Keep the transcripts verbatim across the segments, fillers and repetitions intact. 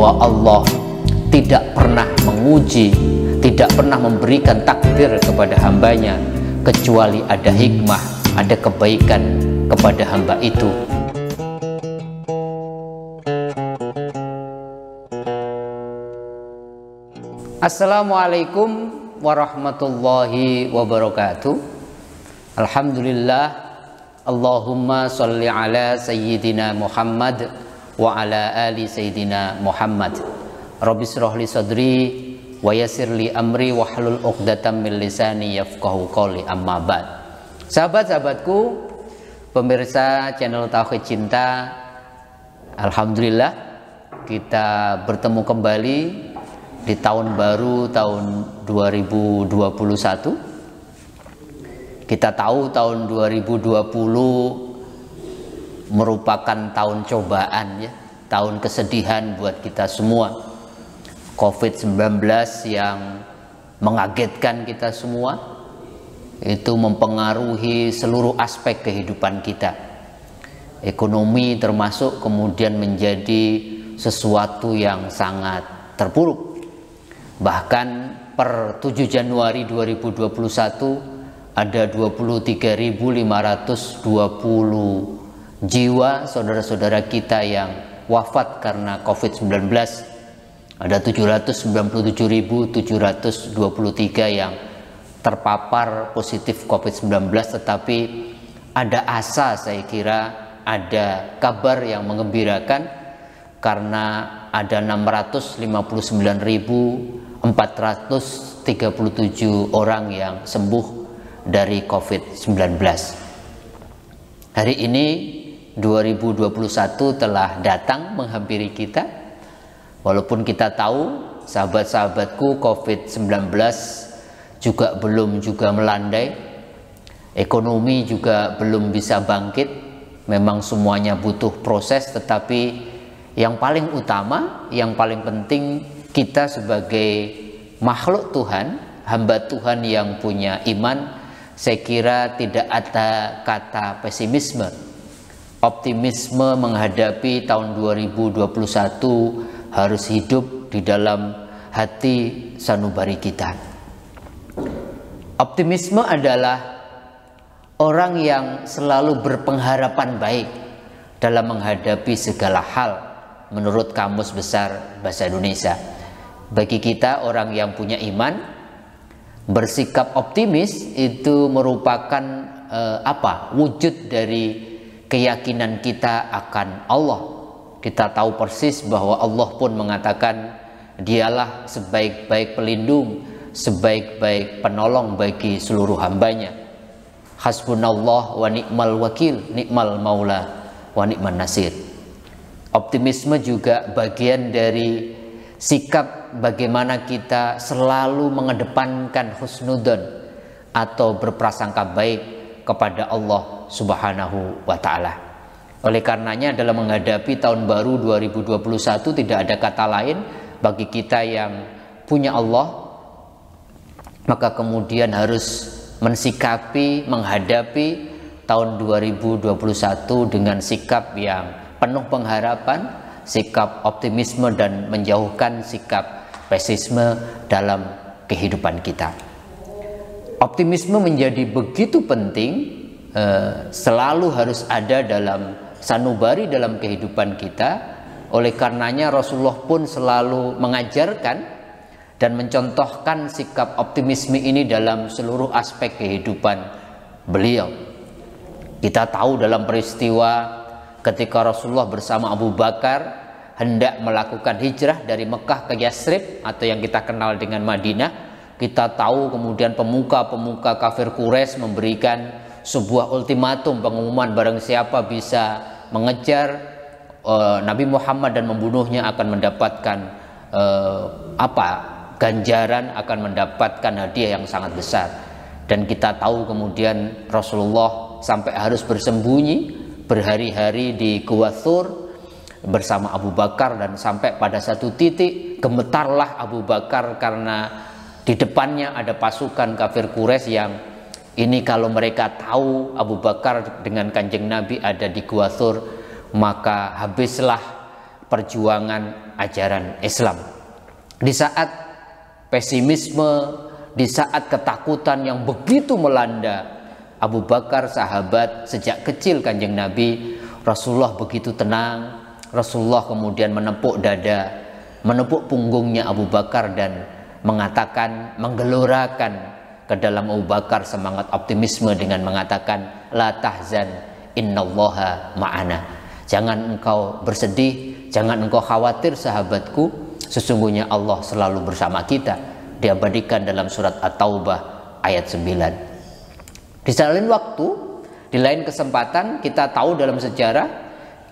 bahwa Allah tidak pernah menguji, tidak pernah memberikan takdir kepada hambanya, kecuali ada hikmah, ada kebaikan kepada hamba itu. Assalamualaikum warahmatullahi wabarakatuh. Alhamdulillah. Allahumma sholli ala sayyidina Muhammad wa ala ali sayyidina Muhammad. Rabbi shrah li sadri wa yassir li amri wa hlul 'uqdatam min lisani yafqahu qawli, amma ba'd. Sahabat-sahabatku, pemirsa channel Tauhid Cinta, alhamdulillah kita bertemu kembali di tahun baru tahun dua ribu dua puluh satu. Kita tahu tahun dua ribu dua puluh merupakan tahun cobaan, ya, tahun kesedihan buat kita semua. covid sembilan belas yang mengagetkan kita semua itu mempengaruhi seluruh aspek kehidupan kita. Ekonomi termasuk kemudian menjadi sesuatu yang sangat terpuruk. Bahkan per tujuh Januari dua ribu dua puluh satu ada dua puluh tiga ribu lima ratus dua puluh jiwa saudara-saudara kita yang wafat karena covid sembilan belas. Ada tujuh ratus sembilan puluh tujuh ribu tujuh ratus dua puluh tiga yang terpapar positif covid sembilan belas, tetapi ada asa, saya kira ada kabar yang menggembirakan karena ada enam ratus lima puluh sembilan ribu empat ratus tiga puluh tujuh orang yang sembuh dari covid sembilan belas. Hari ini dua ribu dua puluh satu telah datang menghampiri kita. Walaupun kita tahu, sahabat-sahabatku, covid sembilan belas juga belum juga melandai. Ekonomi juga belum bisa bangkit. Memang semuanya butuh proses, tetapi yang paling utama, yang paling penting, kita sebagai makhluk Tuhan, hamba Tuhan yang punya iman, saya kira tidak ada kata pesimisme. Optimisme menghadapi tahun dua ribu dua puluh satu harus hidup di dalam hati sanubari kita. Optimisme adalah orang yang selalu berpengharapan baik dalam menghadapi segala hal menurut Kamus Besar Bahasa Indonesia. Bagi kita orang yang punya iman, bersikap optimis itu merupakan eh, apa? Wujud dari keyakinan kita akan Allah. Kita tahu persis bahwa Allah pun mengatakan dialah sebaik-baik pelindung, sebaik-baik penolong bagi seluruh hambanya. Hasbunallah wa ni'mal wakil, ni'mal maula wa ni'man nasir. Optimisme juga bagian dari sikap bagaimana kita selalu mengedepankan husnuzhon atau berprasangka baik kepada Allah Subhanahu wa Ta'ala. Oleh karenanya dalam menghadapi tahun baru dua ribu dua puluh satu tidak ada kata lain bagi kita yang punya Allah, maka kemudian harus mensikapi, menghadapi tahun dua ribu dua puluh satu dengan sikap yang penuh pengharapan, sikap optimisme, dan menjauhkan sikap pesimisme dalam kehidupan kita. Optimisme menjadi begitu penting, eh, selalu harus ada dalam sanubari dalam kehidupan kita. Oleh karenanya Rasulullah pun selalu mengajarkan dan mencontohkan sikap optimisme ini dalam seluruh aspek kehidupan beliau. Kita tahu dalam peristiwa ketika Rasulullah bersama Abu Bakar hendak melakukan hijrah dari Mekah ke Yasrib atau yang kita kenal dengan Madinah, kita tahu kemudian pemuka-pemuka kafir Quraisy memberikan sebuah ultimatum, pengumuman barang siapa bisa mengejar uh, Nabi Muhammad dan membunuhnya akan mendapatkan uh, apa ganjaran, akan mendapatkan hadiah yang sangat besar. Dan kita tahu kemudian Rasulullah sampai harus bersembunyi berhari-hari di Gua Tsaur bersama Abu Bakar, dan sampai pada satu titik gemetarlah Abu Bakar karena di depannya ada pasukan kafir Quraisy yang ini kalau mereka tahu Abu Bakar dengan Kanjeng Nabi ada di Gua Tsaur, maka habislah perjuangan ajaran Islam. Di saat pesimisme, di saat ketakutan yang begitu melanda, Abu Bakar sahabat sejak kecil Kanjeng Nabi, Rasulullah begitu tenang. Rasulullah kemudian menepuk dada, menepuk punggungnya Abu Bakar dan mengatakan, menggelorakan ke dalam Abu Bakar semangat optimisme dengan mengatakan, la tahzan innallaha ma'ana. Jangan engkau bersedih, jangan engkau khawatir sahabatku, sesungguhnya Allah selalu bersama kita. Diabadikan dalam surat At-Taubah ayat sembilan. Di lain waktu, di lain kesempatan, kita tahu dalam sejarah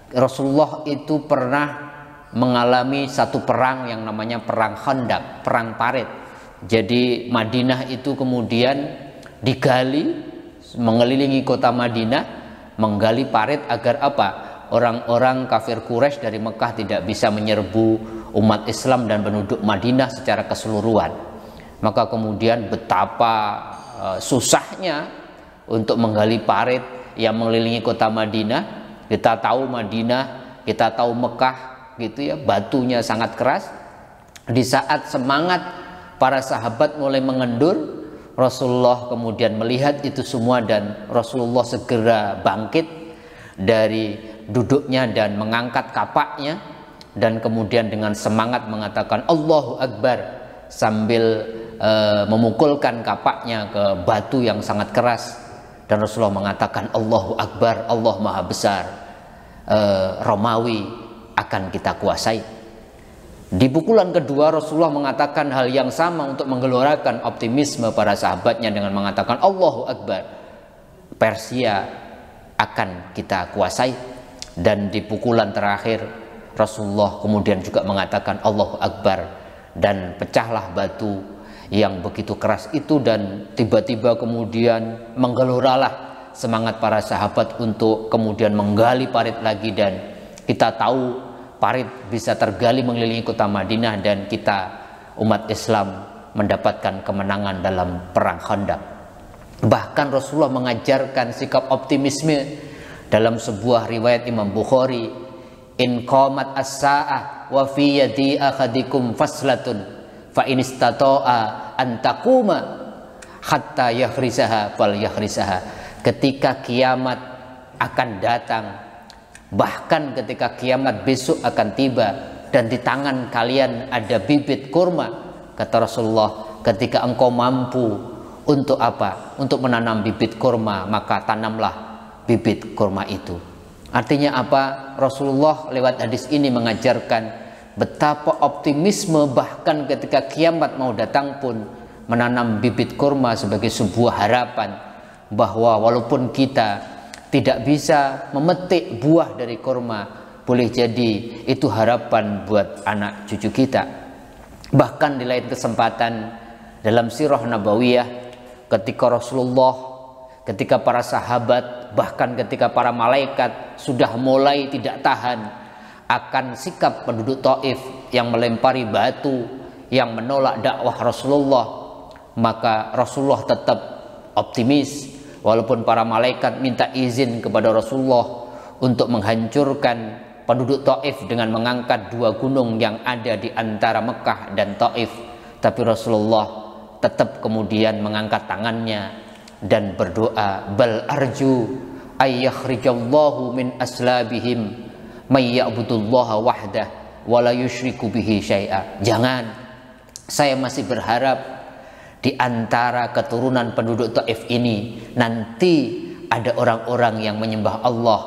Rasulullah itu pernah mengalami satu perang yang namanya perang Khandaq, perang parit. Jadi Madinah itu kemudian digali, mengelilingi kota Madinah, menggali parit agar apa? Orang-orang kafir Quraisy dari Mekah tidak bisa menyerbu umat Islam dan penduduk Madinah secara keseluruhan. Maka kemudian betapa e, susahnya untuk menggali parit yang mengelilingi kota Madinah. Kita tahu Madinah, kita tahu Mekah, gitu ya, batunya sangat keras. Di saat semangat para sahabat mulai mengendur, Rasulullah kemudian melihat itu semua dan Rasulullah segera bangkit dari duduknya dan mengangkat kapaknya, dan kemudian dengan semangat mengatakan Allahu Akbar sambil e, memukulkan kapaknya ke batu yang sangat keras. Dan Rasulullah mengatakan Allahu Akbar, Allah Maha Besar, e, Romawi akan kita kuasai. Di pukulan kedua Rasulullah mengatakan hal yang sama untuk menggelorakan optimisme para sahabatnya dengan mengatakan Allahu Akbar, Persia akan kita kuasai. Dan di pukulan terakhir Rasulullah kemudian juga mengatakan Allahu Akbar, dan pecahlah batu yang begitu keras itu. Dan tiba-tiba kemudian menggeloralah semangat para sahabat untuk kemudian menggali parit lagi, dan kita tahu parit bisa tergali mengelilingi kota Madinah, dan kita umat Islam mendapatkan kemenangan dalam perang Khandaq. Bahkan Rasulullah mengajarkan sikap optimisme dalam sebuah riwayat Imam Bukhari, in qamat as-sa'ah wa fi yadi akhadikum faslatun fa in istata'a an taquma hatta yahrisaha fal yahrisaha. Ketika kiamat akan datang, bahkan ketika kiamat besok akan tiba, dan di tangan kalian ada bibit kurma, kata Rasulullah, ketika engkau mampu untuk apa? Untuk menanam bibit kurma, maka tanamlah bibit kurma itu. Artinya apa? Rasulullah lewat hadis ini mengajarkan betapa optimisme bahkan ketika kiamat mau datang pun, menanam bibit kurma sebagai sebuah harapan bahwa walaupun kita tidak bisa memetik buah dari kurma, boleh jadi itu harapan buat anak cucu kita. Bahkan di lain kesempatan dalam sirah nabawiyah, ketika Rasulullah, ketika para sahabat, bahkan ketika para malaikat sudah mulai tidak tahan akan sikap penduduk Taif yang melempari batu, yang menolak dakwah Rasulullah, maka Rasulullah tetap optimis. Walaupun para malaikat minta izin kepada Rasulullah untuk menghancurkan penduduk Taif dengan mengangkat dua gunung yang ada di antara Mekah dan Taif, tapi Rasulullah tetap kemudian mengangkat tangannya dan berdoa, bal arju ayyakhrijallahu min aslabihim may ya'budullaha wahdah wa la yusyriku bihi syai'a. Jangan, saya masih berharap di antara keturunan penduduk Taif ini nanti ada orang-orang yang menyembah Allah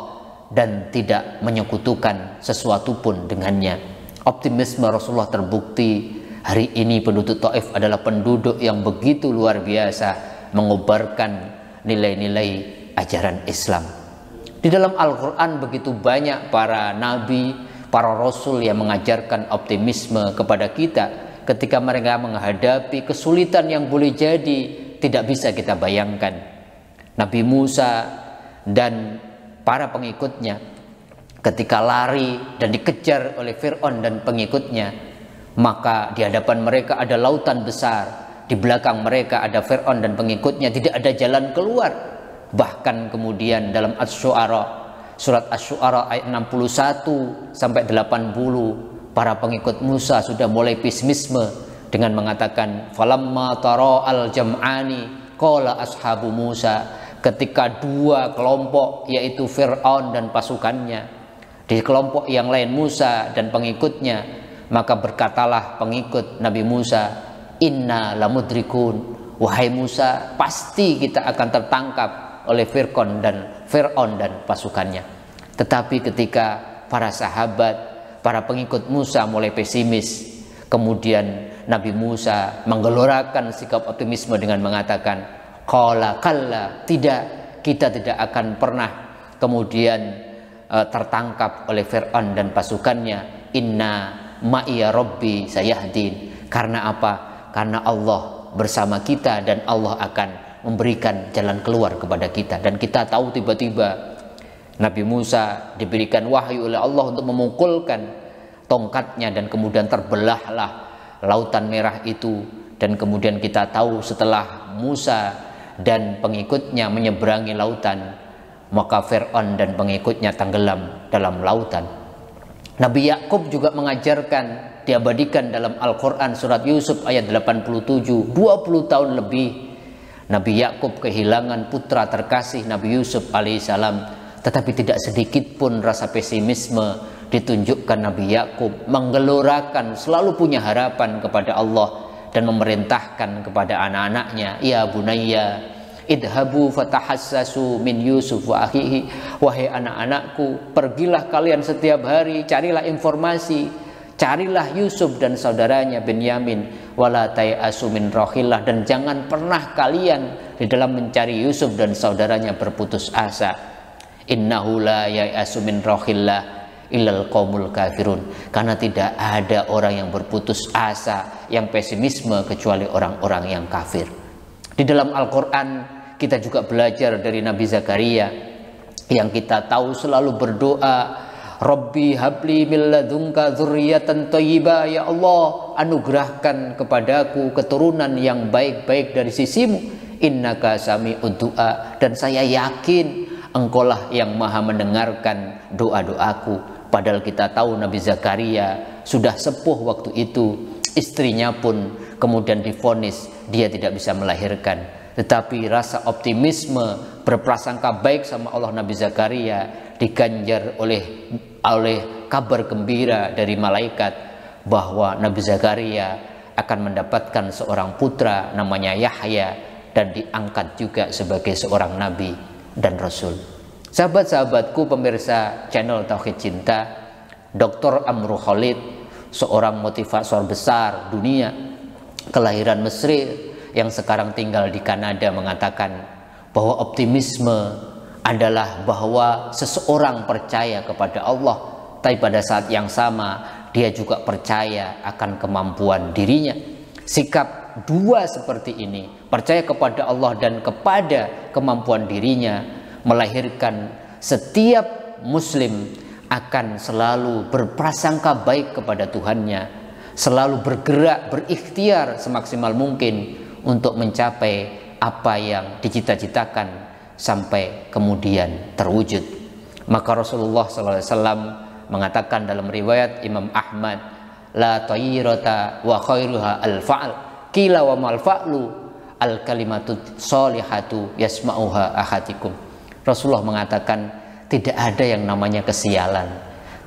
dan tidak menyekutukan sesuatu pun dengannya. Optimisme Rasulullah terbukti. Hari ini penduduk Taif adalah penduduk yang begitu luar biasa, mengobarkan nilai-nilai ajaran Islam. Di dalam Al-Quran begitu banyak para nabi, para rasul yang mengajarkan optimisme kepada kita ketika mereka menghadapi kesulitan yang boleh jadi tidak bisa kita bayangkan. Nabi Musa dan para pengikutnya ketika lari dan dikejar oleh Fir'aun dan pengikutnya, maka di hadapan mereka ada lautan besar, di belakang mereka ada Fir'aun dan pengikutnya, tidak ada jalan keluar. Bahkan kemudian dalam As-Syu'ara surat As-Syu'ara ayat enam puluh satu sampai delapan puluh, para pengikut Musa sudah mulai pesimisme dengan mengatakan falamma tara'al jam'ani qala ashabu Musa, ketika dua kelompok yaitu Fir'aun dan pasukannya, di kelompok yang lain Musa dan pengikutnya, maka berkatalah pengikut Nabi Musa, inna lamudrikun, wahai Musa, pasti kita akan tertangkap oleh Fir'aun dan Fir'aun dan pasukannya. Tetapi ketika para sahabat, para pengikut Musa mulai pesimis, kemudian Nabi Musa menggelorakan sikap optimisme dengan mengatakan, qala kalla, tidak, kita tidak akan pernah kemudian e, tertangkap oleh Fir'aun dan pasukannya. Inna ma'iya Rabbi sayahdin. Karena apa? Karena Allah bersama kita dan Allah akan memberikan jalan keluar kepada kita. Dan kita tahu tiba-tiba Nabi Musa diberikan wahyu oleh Allah untuk memukulkan tongkatnya dan kemudian terbelahlah lautan merah itu. Dan kemudian kita tahu setelah Musa dan pengikutnya menyeberangi lautan, maka Fir'aun dan pengikutnya tenggelam dalam lautan. Nabi Ya'qub juga mengajarkan, diabadikan dalam Al-Quran surat Yusuf ayat delapan puluh tujuh, dua puluh tahun lebih Nabi Ya'qub kehilangan putra terkasih Nabi Yusuf alaihissalam, tetapi tidak sedikit pun rasa pesimisme ditunjukkan Nabi Ya'qub, menggelorakan, selalu punya harapan kepada Allah dan memerintahkan kepada anak-anaknya, ya bunayya idhabu fatahassasu min Yusuf wa akhihi, wahai anak-anakku, pergilah kalian setiap hari, carilah informasi, carilah Yusuf dan saudaranya Benyamin, wala ta'asu min rahillah, dan jangan pernah kalian di dalam mencari Yusuf dan saudaranya berputus asa. Innahu la ya'asu min rahillah illal qaumul kafirun, karena tidak ada orang yang berputus asa, yang pesimisme kecuali orang-orang yang kafir. Di dalam Al-Qur'an kita juga belajar dari Nabi Zakaria yang kita tahu selalu berdoa, Rabbi habli min ladunka dzurriatan thayyibah, ya Allah, anugerahkan kepadaku keturunan yang baik-baik dari sisimu, innaka sami'ud du'a, dan saya yakin engkaulah yang maha mendengarkan doa-doaku. Padahal kita tahu Nabi Zakaria sudah sepuh waktu itu, istrinya pun kemudian divonis dia tidak bisa melahirkan, tetapi rasa optimisme, berprasangka baik sama Allah Nabi Zakaria diganjar oleh oleh kabar gembira dari malaikat bahwa Nabi Zakaria akan mendapatkan seorang putra namanya Yahya dan diangkat juga sebagai seorang nabi dan rasul. Sahabat-sahabatku pemirsa channel Tauhid Cinta, Doktor Amru Khalid, seorang motivator besar dunia kelahiran Mesir yang sekarang tinggal di Kanada, mengatakan bahwa optimisme adalah bahwa seseorang percaya kepada Allah, tapi pada saat yang sama dia juga percaya akan kemampuan dirinya. Sikap dua seperti ini, percaya kepada Allah dan kepada kemampuan dirinya, melahirkan setiap muslim akan selalu berprasangka baik kepada Tuhannya, selalu bergerak, berikhtiar semaksimal mungkin untuk mencapai apa yang dicita-citakan sampai kemudian terwujud. Maka Rasulullah shallallahu alaihi wasallam mengatakan dalam riwayat Imam Ahmad, la thayyirata wa khairuha al-fa'al, kila wa mal fa'lu al-kalimatu sholihatu yasma'uha ahadikum. Rasulullah mengatakan tidak ada yang namanya kesialan,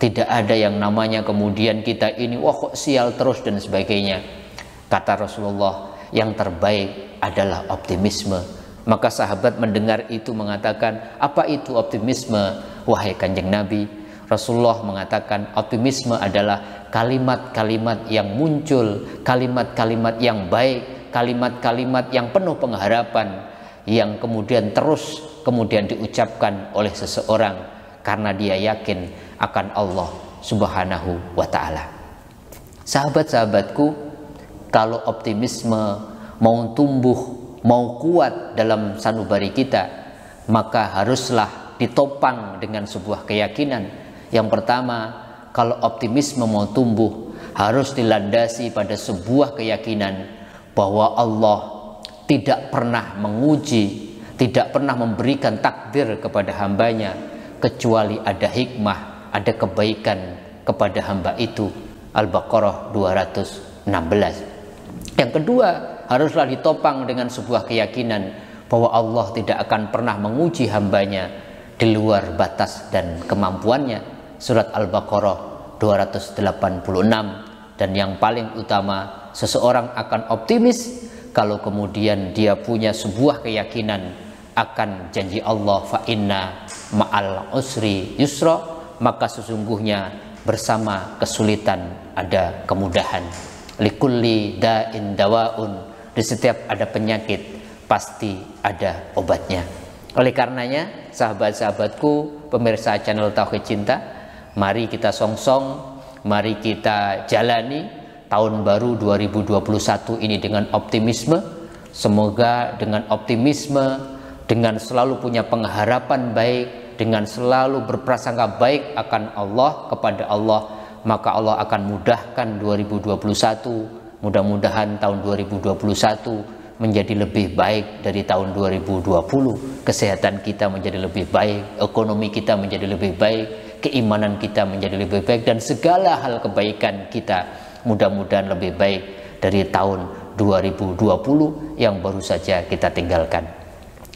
tidak ada yang namanya kemudian kita ini wah kok sial terus dan sebagainya. Kata Rasulullah, yang terbaik adalah optimisme. Maka sahabat mendengar itu mengatakan, apa itu optimisme wahai kanjeng Nabi? Rasulullah mengatakan optimisme adalah kalimat-kalimat yang muncul, kalimat-kalimat yang baik, kalimat-kalimat yang penuh pengharapan, yang kemudian terus kemudian diucapkan oleh seseorang karena dia yakin akan Allah subhanahu wa ta'ala. Sahabat-sahabatku, kalau optimisme mau tumbuh, mau kuat dalam sanubari kita, maka haruslah ditopang dengan sebuah keyakinan. Yang pertama, kalau optimisme mau tumbuh, harus dilandasi pada sebuah keyakinan bahwa Allah tidak pernah menguji, tidak pernah memberikan takdir kepada hambanya, kecuali ada hikmah, ada kebaikan kepada hamba itu. Al-Baqarah dua ratus enam belas. Yang kedua, haruslah ditopang dengan sebuah keyakinan bahwa Allah tidak akan pernah menguji hambanya di luar batas dan kemampuannya. Surat Al-Baqarah dua ratus delapan puluh enam. Dan yang paling utama, seseorang akan optimis kalau kemudian dia punya sebuah keyakinan akan janji Allah, fa inna ma'al usri yusra, maka sesungguhnya bersama kesulitan ada kemudahan. Likulli da'in dawaun, di setiap ada penyakit pasti ada obatnya. Oleh karenanya, sahabat-sahabatku, pemirsa channel Tauhid Cinta, mari kita songsong, mari kita jalani tahun baru dua ribu dua puluh satu ini dengan optimisme. Semoga dengan optimisme, dengan selalu punya pengharapan baik, dengan selalu berprasangka baik akan Allah, kepada Allah, maka Allah akan mudahkan dua ribu dua puluh satu. Mudah-mudahan tahun dua ribu dua puluh satu menjadi lebih baik dari tahun dua ribu dua puluh. Kesehatan kita menjadi lebih baik, ekonomi kita menjadi lebih baik, keimanan kita menjadi lebih baik, dan segala hal kebaikan kita mudah-mudahan lebih baik dari tahun dua ribu dua puluh yang baru saja kita tinggalkan.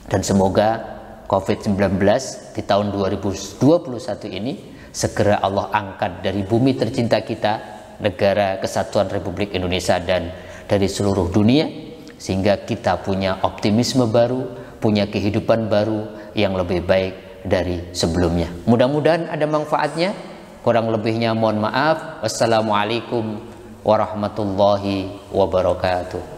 Dan semoga covid sembilan belas di tahun dua ribu dua puluh satu ini segera Allah angkat dari bumi tercinta kita, Negara Kesatuan Republik Indonesia, dan dari seluruh dunia, sehingga kita punya optimisme baru, punya kehidupan baru yang lebih baik dari sebelumnya. Mudah-mudahan ada manfaatnya. Kurang lebihnya mohon maaf. Wassalamualaikum warahmatullahi wabarakatuh.